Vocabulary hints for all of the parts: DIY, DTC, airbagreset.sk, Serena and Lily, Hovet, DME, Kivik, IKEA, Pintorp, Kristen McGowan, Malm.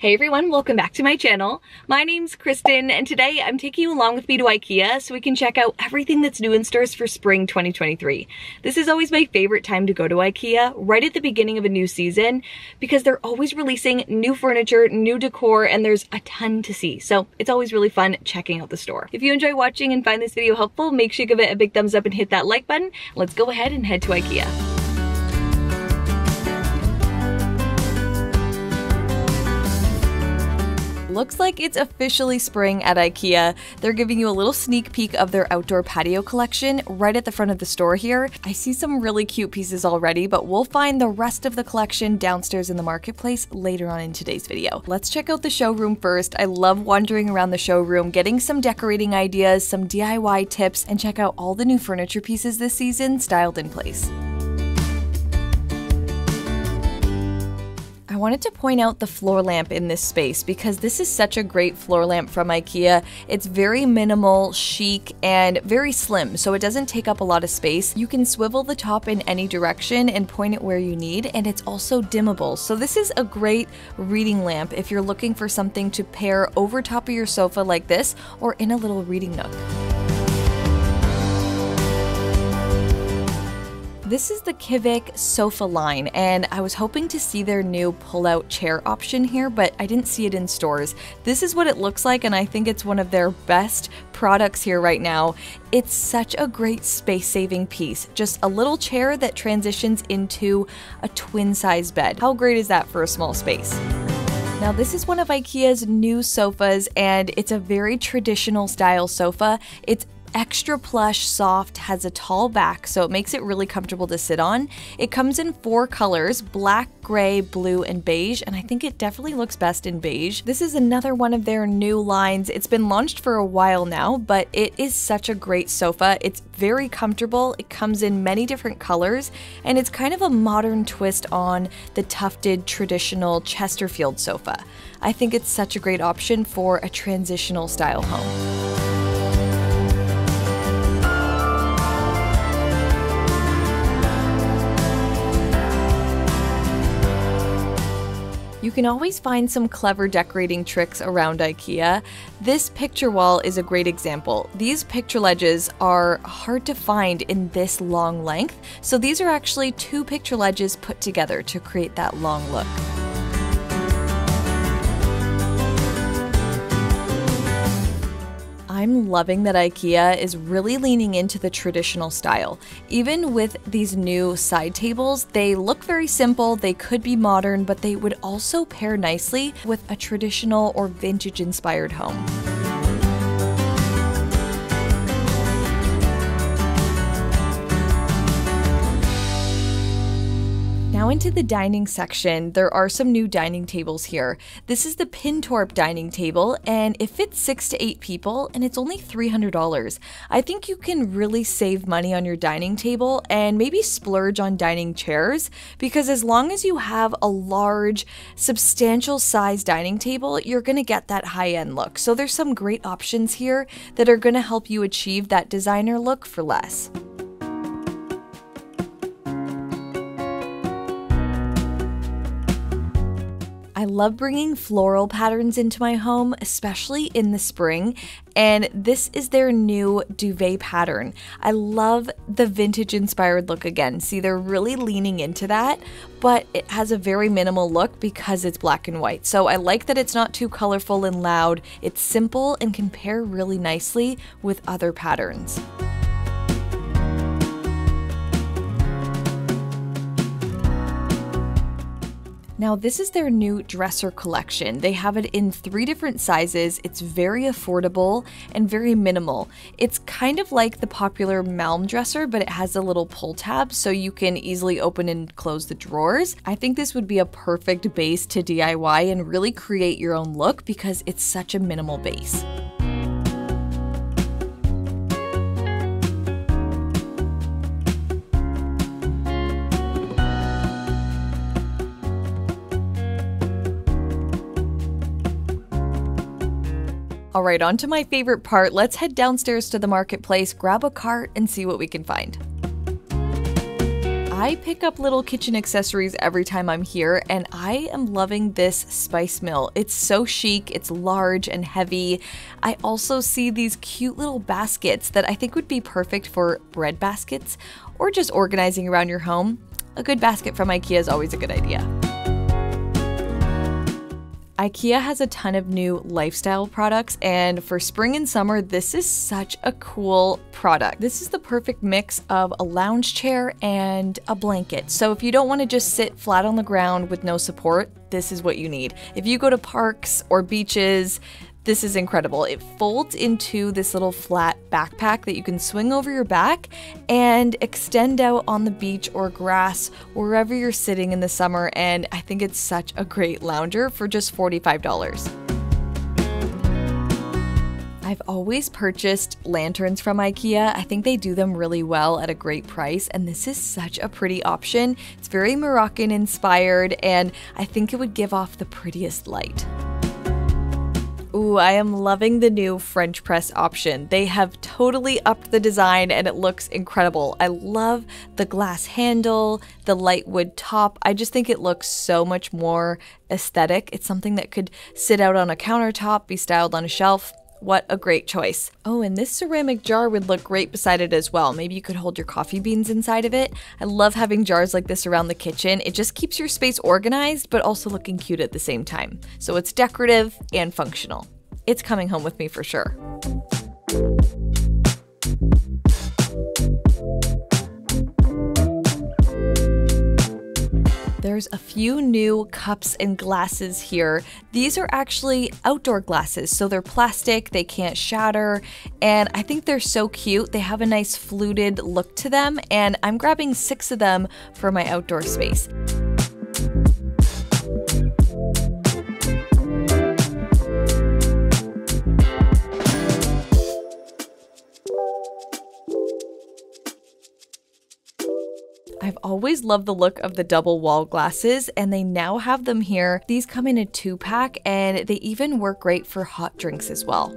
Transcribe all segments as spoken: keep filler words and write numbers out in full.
Hey everyone, welcome back to my channel. My name's Kristen and today I'm taking you along with me to IKEA so we can check out everything that's new in stores for spring twenty twenty-three. This is always my favorite time to go to IKEA, right at the beginning of a new season, because they're always releasing new furniture, new decor, and there's a ton to see. So it's always really fun checking out the store. If you enjoy watching and find this video helpful, make sure you give it a big thumbs up and hit that like button. Let's go ahead and head to IKEA. Looks like it's officially spring at IKEA. They're giving you a little sneak peek of their outdoor patio collection right at the front of the store here. I see some really cute pieces already, but we'll find the rest of the collection downstairs in the marketplace later on in today's video. Let's check out the showroom first. I love wandering around the showroom, getting some decorating ideas, some D I Y tips, and check out all the new furniture pieces this season styled in place. I wanted to point out the floor lamp in this space because this is such a great floor lamp from IKEA. It's very minimal, chic, and very slim, so it doesn't take up a lot of space. You can swivel the top in any direction and point it where you need, and it's also dimmable. So this is a great reading lamp if you're looking for something to pair over top of your sofa like this or in a little reading nook. This is the Kivik sofa line, and I was hoping to see their new pull-out chair option here, but I didn't see it in stores. This is what it looks like, and I think it's one of their best products here right now. It's such a great space-saving piece. Just a little chair that transitions into a twin-size bed. How great is that for a small space? Now this is one of IKEA's new sofas, and it's a very traditional style sofa. It's extra plush, soft, has a tall back, so it makes it really comfortable to sit on. It comes in four colors: black, gray, blue, and beige, and I think it definitely looks best in beige. This is another one of their new lines. It's been launched for a while now, but it is such a great sofa. It's very comfortable, it comes in many different colors, and it's kind of a modern twist on the tufted traditional Chesterfield sofa. I think it's such a great option for a transitional style home. You can always find some clever decorating tricks around IKEA. This picture wall is a great example. These picture ledges are hard to find in this long length, so these are actually two picture ledges put together to create that long look. I'm loving that IKEA is really leaning into the traditional style. Even with these new side tables, they look very simple, they could be modern, but they would also pair nicely with a traditional or vintage inspired home. Now into the dining section, there are some new dining tables here. This is the Pintorp dining table, and it fits six to eight people, and it's only three hundred dollars. I think you can really save money on your dining table and maybe splurge on dining chairs, because as long as you have a large, substantial size dining table, you're gonna get that high-end look. So there's some great options here that are gonna help you achieve that designer look for less. I love bringing floral patterns into my home, especially in the spring, and this is their new duvet pattern. I love the vintage inspired look again. See, they're really leaning into that, but it has a very minimal look because it's black and white. So I like that it's not too colorful and loud. It's simple and can pair really nicely with other patterns. Now this is their new dresser collection. They have it in three different sizes. It's very affordable and very minimal. It's kind of like the popular Malm dresser, but it has a little pull tab so you can easily open and close the drawers. I think this would be a perfect base to D I Y and really create your own look because it's such a minimal base. All right, on to my favorite part. Let's head downstairs to the marketplace, grab a cart, and see what we can find. I pick up little kitchen accessories every time I'm here, and I am loving this spice mill. It's so chic, it's large and heavy. I also see these cute little baskets that I think would be perfect for bread baskets or just organizing around your home. A good basket from IKEA is always a good idea. IKEA has a ton of new lifestyle products, and for spring and summer, this is such a cool product. This is the perfect mix of a lounge chair and a blanket. So if you don't want to just sit flat on the ground with no support, this is what you need. If you go to parks or beaches, this is incredible. It folds into this little flat backpack that you can swing over your back and extend out on the beach or grass, wherever you're sitting in the summer. And I think it's such a great lounger for just forty-five dollars. I've always purchased lanterns from IKEA. I think they do them really well at a great price, and this is such a pretty option. It's very Moroccan inspired, and I think it would give off the prettiest light. Ooh, I am loving the new French press option. They have totally upped the design and it looks incredible. I love the glass handle, the light wood top. I just think it looks so much more aesthetic. It's something that could sit out on a countertop, be styled on a shelf. What a great choice. Oh, and this ceramic jar would look great beside it as well. Maybe you could hold your coffee beans inside of it. I love having jars like this around the kitchen. It just keeps your space organized, but also looking cute at the same time. So it's decorative and functional. It's coming home with me for sure. There's a few new cups and glasses here. These are actually outdoor glasses, so they're plastic, they can't shatter, and I think they're so cute. They have a nice fluted look to them, and I'm grabbing six of them for my outdoor space. I've always loved the look of the double wall glasses, and they now have them here. These come in a two pack, and they even work great for hot drinks as well.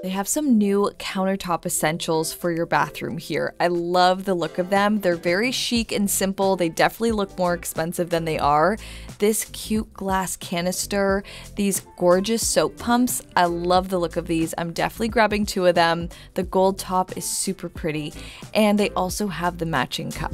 They have some new countertop essentials for your bathroom here. I love the look of them. They're very chic and simple. They definitely look more expensive than they are. This cute glass canister, these gorgeous soap pumps. I love the look of these. I'm definitely grabbing two of them. The gold top is super pretty, and they also have the matching cup.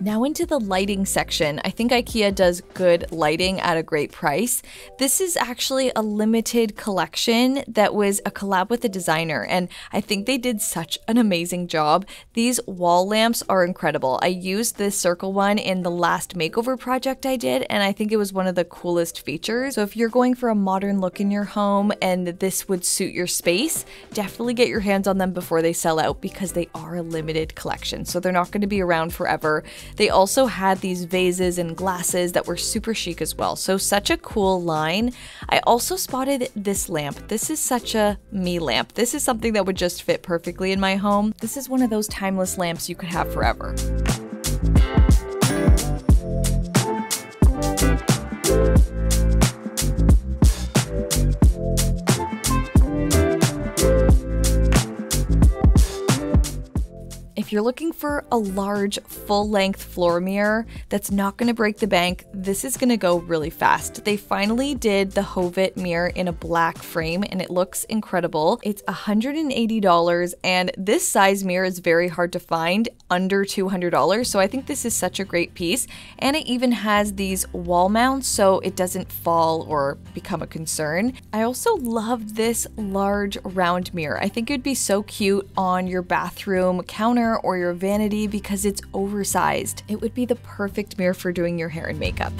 Now into the lighting section. I think IKEA does good lighting at a great price. This is actually a limited collection that was a collab with a designer, and I think they did such an amazing job. These wall lamps are incredible. I used this circle one in the last makeover project I did, and I think it was one of the coolest features. So if you're going for a modern look in your home and this would suit your space, definitely get your hands on them before they sell out, because they are a limited collection, so they're not going to be around forever. They also had these vases and glasses that were super chic as well. So such a cool line. I also spotted this lamp. This is such a me lamp. This is something that would just fit perfectly in my home. This is one of those timeless lamps you could have forever. If you're looking for a large full-length floor mirror that's not going to break the bank, this is going to go really fast. They finally did the Hovet mirror in a black frame, and it looks incredible. It's one hundred eighty dollars, and this size mirror is very hard to find under two hundred dollars, so I think this is such a great piece. And it even has these wall mounts so it doesn't fall or become a concern. I also love this large round mirror. I think it'd be so cute on your bathroom counter or your vanity because it's oversized. It would be the perfect mirror for doing your hair and makeup.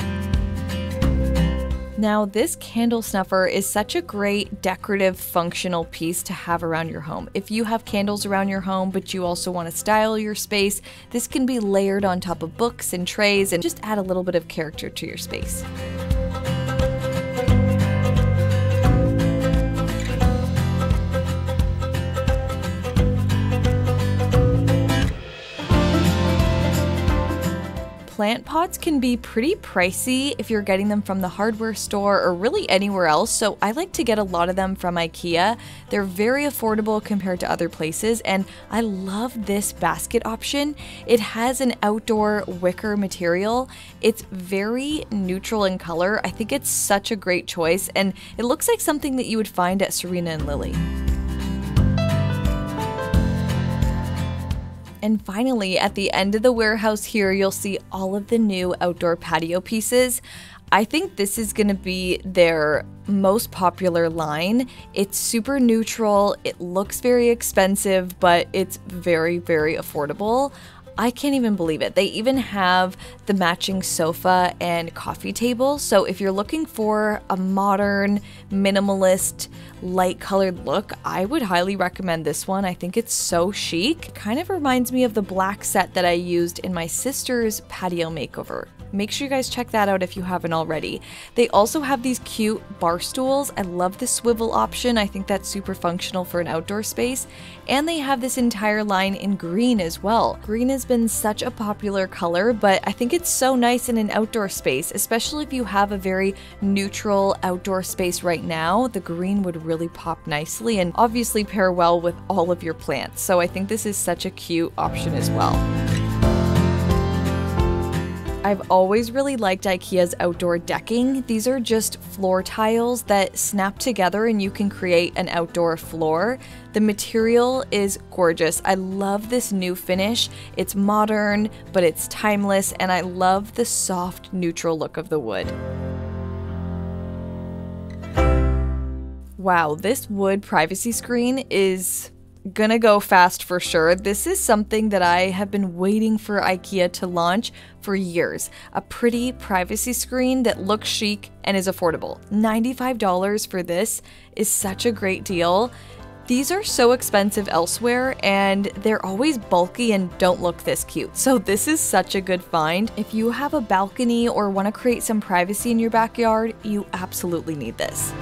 Now, this candle snuffer is such a great decorative functional piece to have around your home. If you have candles around your home, but you also want to style your space, this can be layered on top of books and trays and just add a little bit of character to your space. plant pots can be pretty pricey if you're getting them from the hardware store or really anywhere else, so I like to get a lot of them from IKEA. They're very affordable compared to other places, and I love this basket option. It has an outdoor wicker material. It's very neutral in color. I think it's such a great choice, and it looks like something that you would find at Serena and Lily. And finally, at the end of the warehouse here, you'll see all of the new outdoor patio pieces. I think this is going to be their most popular line. It's super neutral, it looks very expensive, but it's very, very affordable. I can't even believe it. They even have the matching sofa and coffee table. So if you're looking for a modern, minimalist, light colored look, I would highly recommend this one. I think it's so chic. It kind of reminds me of the black set that I used in my sister's patio makeover. Make sure you guys check that out if you haven't already. They also have these cute bar stools. I love the swivel option. I think that's super functional for an outdoor space. And they have this entire line in green as well. Green has been such a popular color, but I think it's so nice in an outdoor space, especially if you have a very neutral outdoor space right now. The green would really pop nicely and obviously pair well with all of your plants. So I think this is such a cute option as well. I've always really liked IKEA's outdoor decking. These are just floor tiles that snap together and you can create an outdoor floor. The material is gorgeous. I love this new finish. It's modern, but it's timeless, and I love the soft, neutral look of the wood. Wow, this wood privacy screen is gonna go fast for sure. This is something that I have been waiting for IKEA to launch for years. A pretty privacy screen that looks chic and is affordable. ninety-five dollars for this is such a great deal. These are so expensive elsewhere, and they're always bulky and don't look this cute. So this is such a good find. If you have a balcony or want to create some privacy in your backyard, you absolutely need this.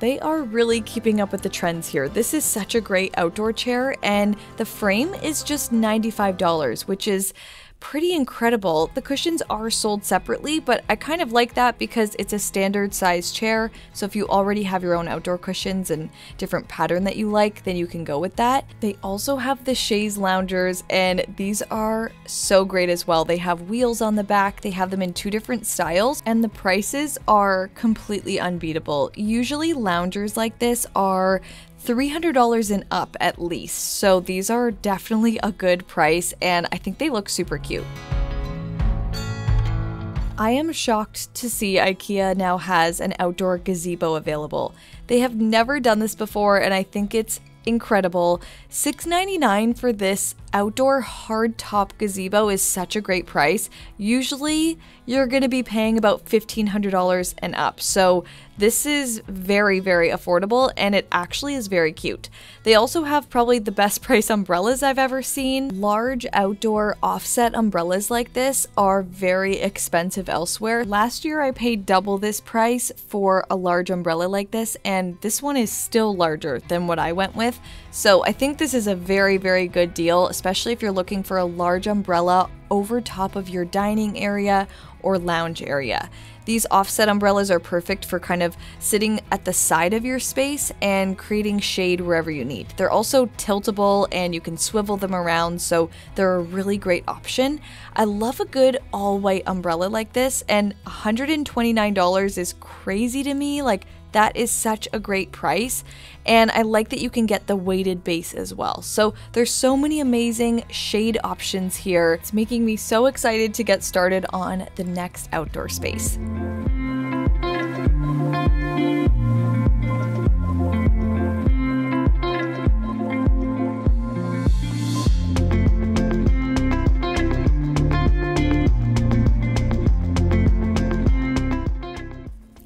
They are really keeping up with the trends here. This is such a great outdoor chair, and the frame is just ninety-five dollars, which is pretty incredible. The cushions are sold separately, but I kind of like that because it's a standard size chair. So if you already have your own outdoor cushions and different pattern that you like, then you can go with that. They also have the chaise loungers, and these are so great as well. They have wheels on the back. They have them in two different styles, and the prices are completely unbeatable. Usually loungers like this are three hundred dollars and up at least, so these are definitely a good price, and I think they look super cute. I am shocked to see IKEA now has an outdoor gazebo available. They have never done this before, and I think it's incredible. six ninety-nine for this outdoor hardtop gazebo is such a great price. Usually you're going to be paying about fifteen hundred dollars and up, so this is very, very affordable, and it actually is very cute. They also have probably the best price umbrellas I've ever seen. Large outdoor offset umbrellas like this are very expensive elsewhere. Last year I paid double this price for a large umbrella like this, and this one is still larger than what I went with. So I think this is a very, very good deal, especially if you're looking for a large umbrella over top of your dining area or lounge area. These offset umbrellas are perfect for kind of sitting at the side of your space and creating shade wherever you need. They're also tiltable and you can swivel them around, so they're a really great option. I love a good all-white umbrella like this, and one hundred twenty-nine dollars is crazy to me. Like, that is such a great price, and I like that you can get the weighted base as well. So there's so many amazing shade options here. It's making me so excited to get started on the next outdoor space.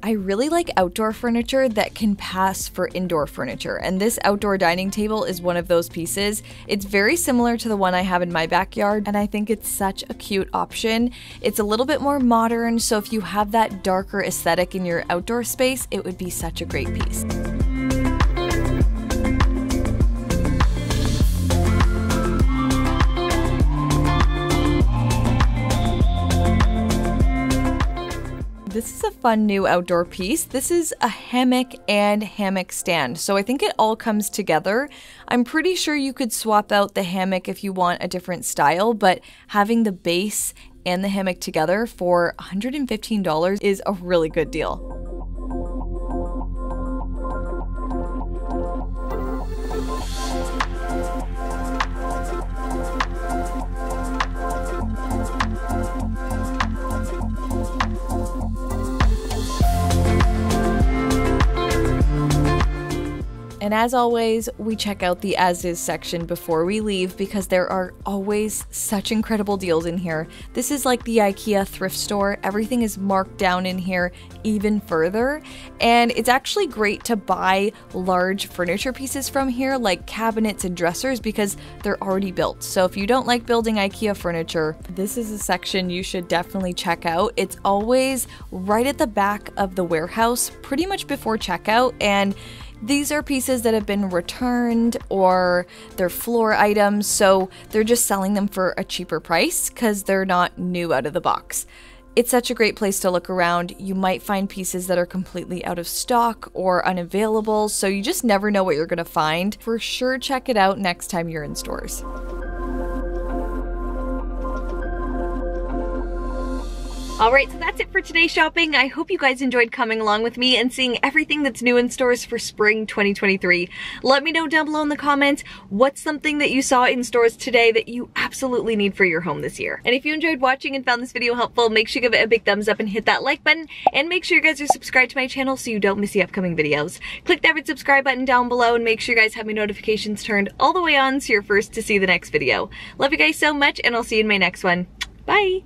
I really like outdoor furniture that can pass for indoor furniture, and this outdoor dining table is one of those pieces. It's very similar to the one I have in my backyard, and I think it's such a cute option. It's a little bit more modern, so if you have that darker aesthetic in your outdoor space, it would be such a great piece. a fun new outdoor piece. This is a hammock and hammock stand, so I think it all comes together. I'm pretty sure you could swap out the hammock if you want a different style, but having the base and the hammock together for one hundred fifteen dollars is a really good deal. And as always, we check out the as-is section before we leave because there are always such incredible deals in here. This is like the IKEA thrift store. Everything is marked down in here even further. And it's actually great to buy large furniture pieces from here, like cabinets and dressers, because they're already built. So if you don't like building IKEA furniture, this is a section you should definitely check out. It's always right at the back of the warehouse, pretty much before checkout, and these are pieces that have been returned or they're floor items, so they're just selling them for a cheaper price because they're not new out of the box. It's such a great place to look around. You might find pieces that are completely out of stock or unavailable, so you just never know what you're gonna find. For sure, check it out next time you're in stores. All right, so that's it for today's shopping. I hope you guys enjoyed coming along with me and seeing everything that's new in stores for spring twenty twenty-three. Let me know down below in the comments, what's something that you saw in stores today that you absolutely need for your home this year? And if you enjoyed watching and found this video helpful, make sure you give it a big thumbs up and hit that like button, and make sure you guys are subscribed to my channel so you don't miss the upcoming videos. Click that red subscribe button down below and make sure you guys have my notifications turned all the way on so you're first to see the next video. Love you guys so much, and I'll see you in my next one. Bye.